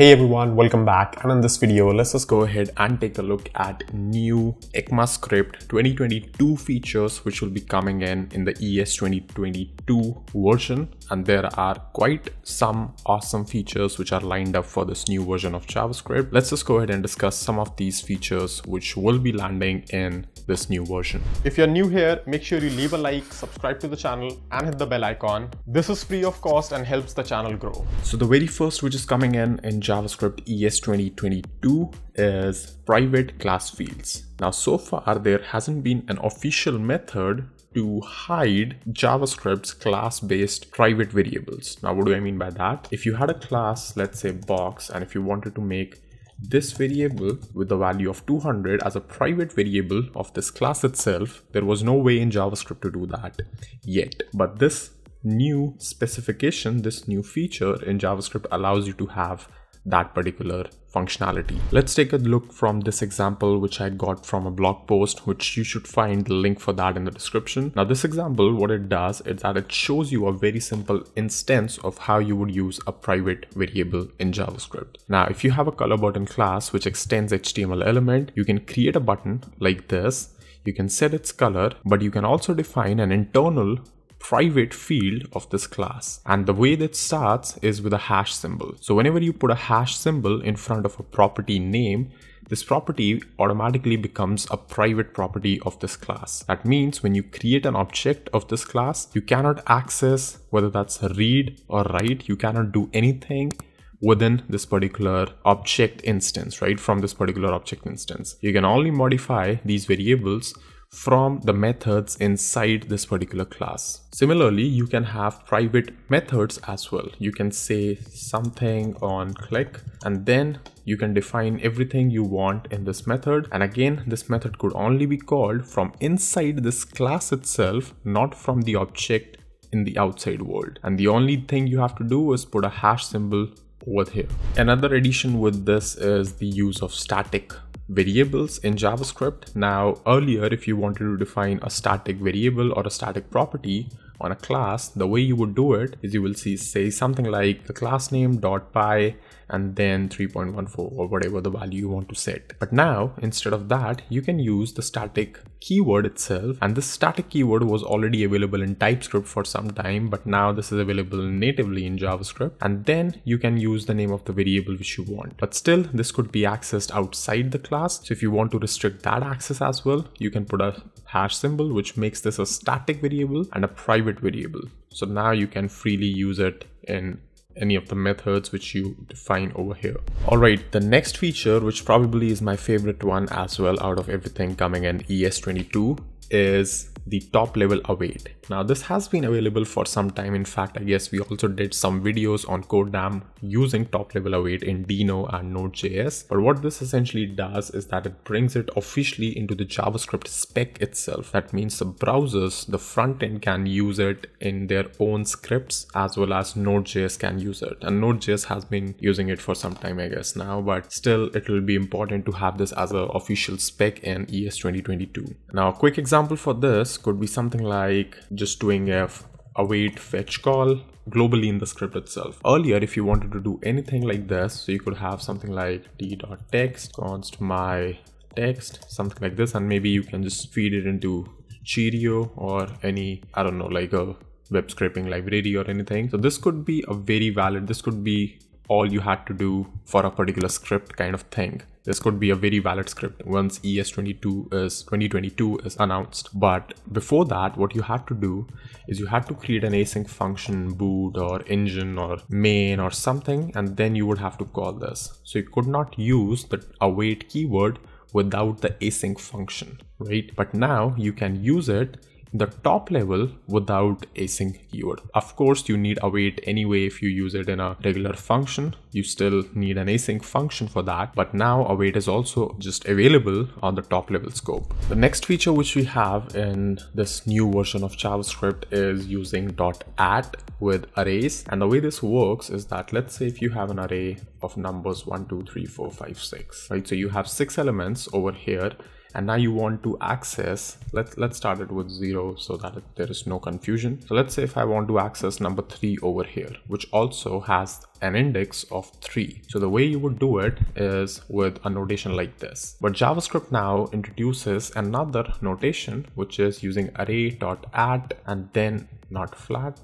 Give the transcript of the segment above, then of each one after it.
Hey everyone, welcome back, and in this video let's just go ahead and take a look at new ECMAScript 2022 features which will be coming in the ES2022 version, and there are quite some awesome features which are lined up for this new version of JavaScript. Let's just go ahead and discuss some of these features which will be landing in this new version. If you're new here, make sure you leave a like, subscribe to the channel and hit the bell icon. This is free of cost and helps the channel grow. So the very first which is coming in JavaScript ES2022 is private class fields. Now, so far there hasn't been an official method to hide JavaScript's class-based private variables. Now, what do I mean by that? If you had a class, let's say box, and if you wanted to make this variable with the value of 200 as a private variable of this class itself, there was no way in JavaScript to do that yet. But this new specification, this new feature in JavaScript allows you to have that particular functionality. Let's take a look from this example which I got from a blog post, which you should find the link for that in the description. Now this example, what it does is that it shows you a very simple instance of how you would use a private variable in JavaScript. Now if you have a color button class which extends HTML element, you can create a button like this. You can set its color, but you can also define an internal private field of this class, and the way that starts is with a hash symbol. So whenever you put a hash symbol in front of a property name, this property automatically becomes a private property of this class. That means when you create an object of this class, you cannot access, whether that's read or write, you cannot do anything within this particular object instance, right? From this particular object instance, you can only modify these variables from the methods inside this particular class. Similarly, you can have private methods as well. You can say something on click, and then you can define everything you want in this method. And again, this method could only be called from inside this class itself, not from the object in the outside world. And the only thing you have to do is put a hash symbol over here. Another addition with this is the use of static variables in JavaScript. Now earlier, if you wanted to define a static variable or a static property on a class, the way you would do it is you will say something like the class name dot py and then 3.14 or whatever the value you want to set. But now instead of that, you can use the static keyword itself, and this static keyword was already available in TypeScript for some time, but now this is available natively in JavaScript. And then you can use the name of the variable which you want, but still this could be accessed outside the class. So if you want to restrict that access as well, you can put a hash symbol, which makes this a static variable and a private variable. So now you can freely use it in any of the methods which you define over here. All right, the next feature, which probably is my favorite one as well out of everything coming in ES22, is the top level await. Now this has been available for some time. In fact, I guess we also did some videos on codedamn using top level await in Deno and Node.js. But what this essentially does is that it brings it officially into the JavaScript spec itself. That means the browsers, the front end, can use it in their own scripts, as well as Node.js can use it. And Node.js has been using it for some time, I guess now, but still it will be important to have this as an official spec in ES2022. Now a quick example for this could be something like just doing a await fetch call globally in the script itself. Earlier, if you wanted to do anything like this, so you could have something like d.text const my text, something like this, and maybe you can just feed it into Cheerio or any, I don't know, like a web scraping library or anything. So this could be a very valid, this could be all you had to do for a particular script kind of thing. This could be a very valid script once ES2022 is announced. But before that, what you had to do is you had to create an async function, boot or engine or main or something, and then you would have to call this. So you could not use the await keyword without the async function, right? But now you can use it the top level without async keyword. Of course, you need await anyway. If you use it in a regular function, you still need an async function for that, but now await is also just available on the top level scope. The next feature which we have in this new version of JavaScript is using .at with arrays. And the way this works is that, let's say if you have an array of numbers 1, 2, 3, 4, 5, 6, right? So you have 6 elements over here, and now you want to access, let's start it with 0 so that there is no confusion. So let's say if I want to access number 3 over here, which also has an index of 3. So the way you would do it is with a notation like this. But JavaScript now introduces another notation, which is using array.at and then not flat,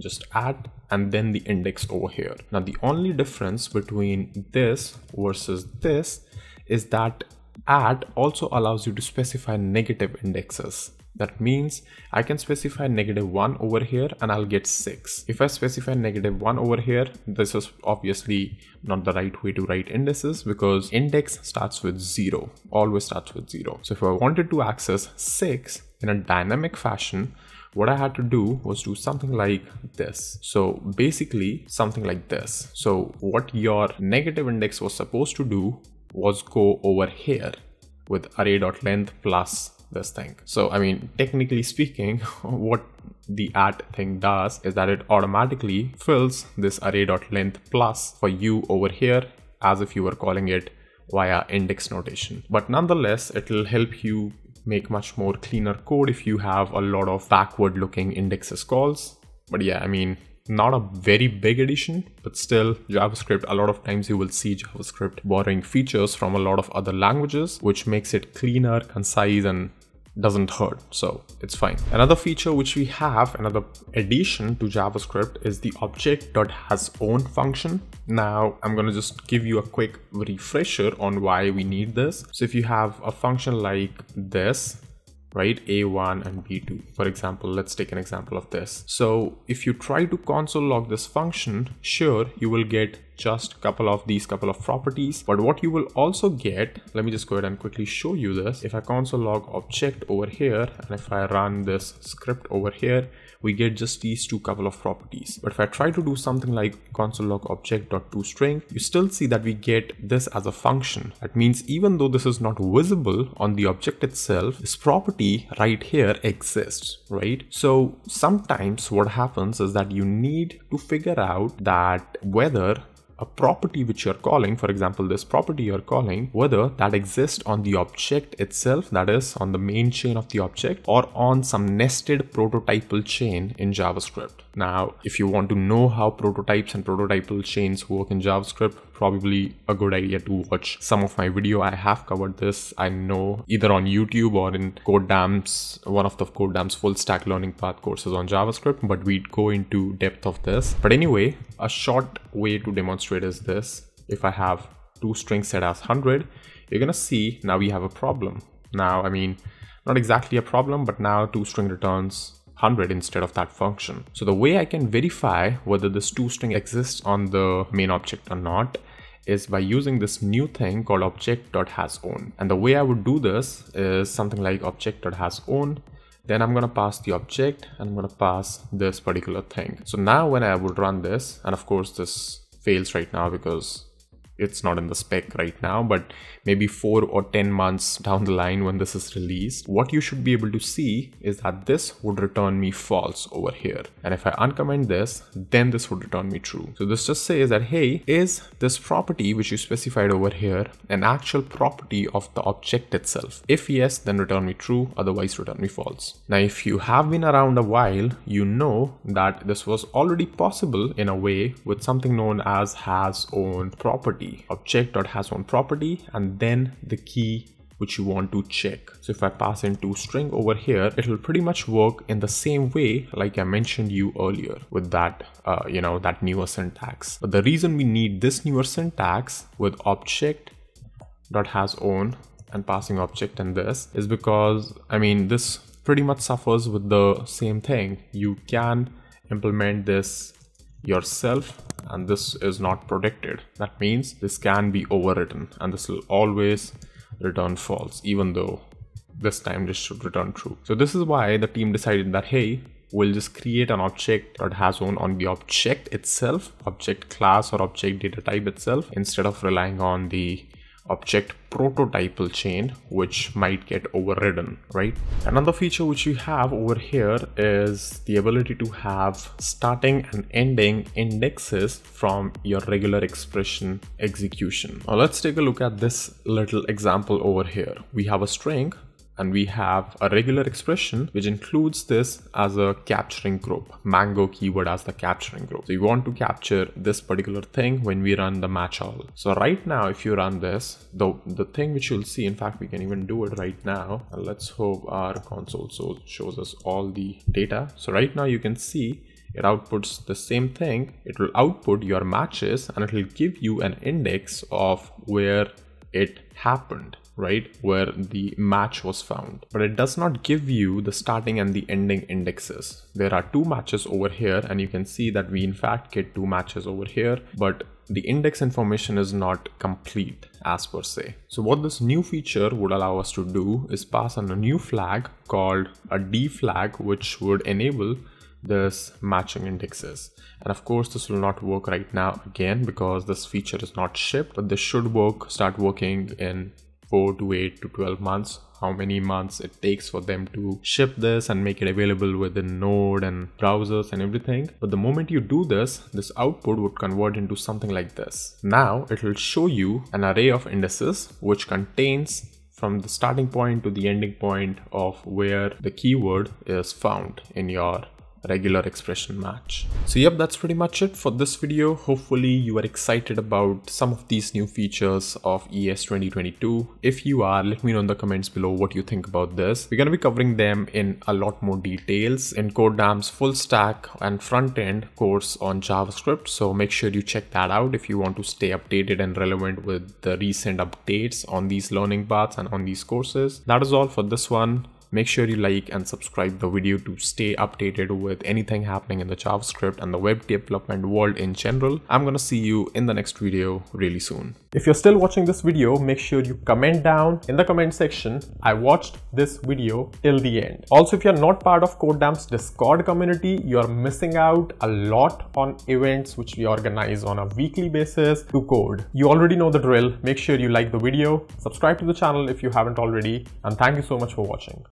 just add, and then the index over here. Now the only difference between this versus this is that add also allows you to specify negative indexes. That means I can specify -1 over here and I'll get 6. If I specify -1 over here, this is obviously not the right way to write indices because index starts with 0, always starts with 0. So if I wanted to access 6 in a dynamic fashion, what I had to do was do something like this. So basically something like this. So what your negative index was supposed to do was go over here with array.length plus this thing. So I mean, technically speaking, what the at thing does is that it automatically fills this array.length plus for you over here as if you were calling it via index notation. But nonetheless, it will help you make much more cleaner code if you have a lot of backward looking indexes calls. But yeah, I mean, not a very big addition, but still JavaScript, a lot of times you will see JavaScript borrowing features from a lot of other languages, which makes it cleaner, concise, and doesn't hurt. So it's fine. Another feature which we have, another addition to JavaScript, is the object.hasOwn function. Now I'm going to just give you a quick refresher on why we need this. So if you have a function like this, right, A1 and B2, for example, let's take an example of this. So if you try to console log this function, sure, you will get just couple of properties, but what you will also get, let me just go ahead and quickly show you this. If I console log object over here, and if I run this script over here, we get just these two couple of properties. But if I try to do something like console log object.toString, you still see that we get this as a function. That means even though this is not visible on the object itself, this property right here exists, right? So sometimes what happens is that you need to figure out that whether a property which you're calling, for example, this property you're calling, whether that exists on the object itself, that is on the main chain of the object, or on some nested prototypal chain in JavaScript. Now, if you want to know how prototypes and prototypal chains work in JavaScript, probably a good idea to watch some of my video. I have covered this, I know, either on YouTube or in codedamn's, one of the codedamn's full stack learning path courses on JavaScript, but we'd go into depth of this. But anyway, a short way to demonstrate is this. If I have two strings set as 100, you're gonna see now we have a problem. Now, I mean, not exactly a problem, but now toString returns 100 instead of that function. So the way I can verify whether this toString exists on the main object or not is by using this new thing called object.hasOwn. And the way I would do this is something like object.hasOwn. Then I'm gonna pass the object and I'm gonna pass this particular thing. So now when I would run this, and of course this fails right now because it's not in the spec right now, but maybe 4 or 10 months down the line when this is released, what you should be able to see is that this would return me false over here. And if I uncomment this, then this would return me true. So this just says that, hey, is this property which you specified over here an actual property of the object itself? If yes, then return me true, otherwise return me false. Now, if you have been around a while, you know that this was already possible in a way with something known as hasOwn property. Object.hasOwn property and then the key which you want to check. So if I pass in toString over here, it will pretty much work in the same way like I mentioned you earlier with that, you know, that newer syntax. But the reason we need this newer syntax with object.hasOwn and passing object and this is because, I mean, this pretty much suffers with the same thing. You can implement this yourself and this is not protected. That means this can be overwritten and this will always return false, even though this time this should return true. So this is why the team decided that, hey, we'll just create an object.hasOwn on the object itself, object class or object data type itself, instead of relying on the object prototypal chain, which might get overridden, right? Another feature which you have over here is the ability to have starting and ending indexes from your regular expression execution. Now let's take a look at this little example over here. We have a string and we have a regular expression which includes this as a capturing group, mango keyword as the capturing group. So you want to capture this particular thing when we run the match all. So right now, if you run this, the thing which you'll see, in fact, we can even do it right now. And let's hope our console shows us all the data. So right now you can see it outputs the same thing. It will output your matches and it will give you an index of where it happened, right, where the match was found, but it does not give you the starting and the ending indexes. There are two matches over here and you can see that we in fact get two matches over here, but the index information is not complete as per se. So what this new feature would allow us to do is pass on a new flag called a D flag, which would enable this matching indexes. And of course this will not work right now again because this feature is not shipped, but this should start working in 4 to 8 to 12 months, how many months it takes for them to ship this and make it available within Node and browsers and everything. But the moment you do this, this output would convert into something like this. Now it will show you an array of indices which contains from the starting point to the ending point of where the keyword is found in your regular expression match. So yep, that's pretty much it for this video. Hopefully you are excited about some of these new features of ES2022. If you are, let me know in the comments below what you think about this. We're going to be covering them in a lot more details in codedamn's full stack and front end course on JavaScript. So make sure you check that out if you want to stay updated and relevant with the recent updates on these learning paths and on these courses. That is all for this one. Make sure you like and subscribe the video to stay updated with anything happening in the JavaScript and the web development world in general. I'm gonna see you in the next video really soon. If you're still watching this video, make sure you comment down in the comment section, I watched this video till the end. Also, if you're not part of codedamn's Discord community, you're missing out a lot on events which we organize on a weekly basis to code. You already know the drill. Make sure you like the video, subscribe to the channel if you haven't already, and thank you so much for watching.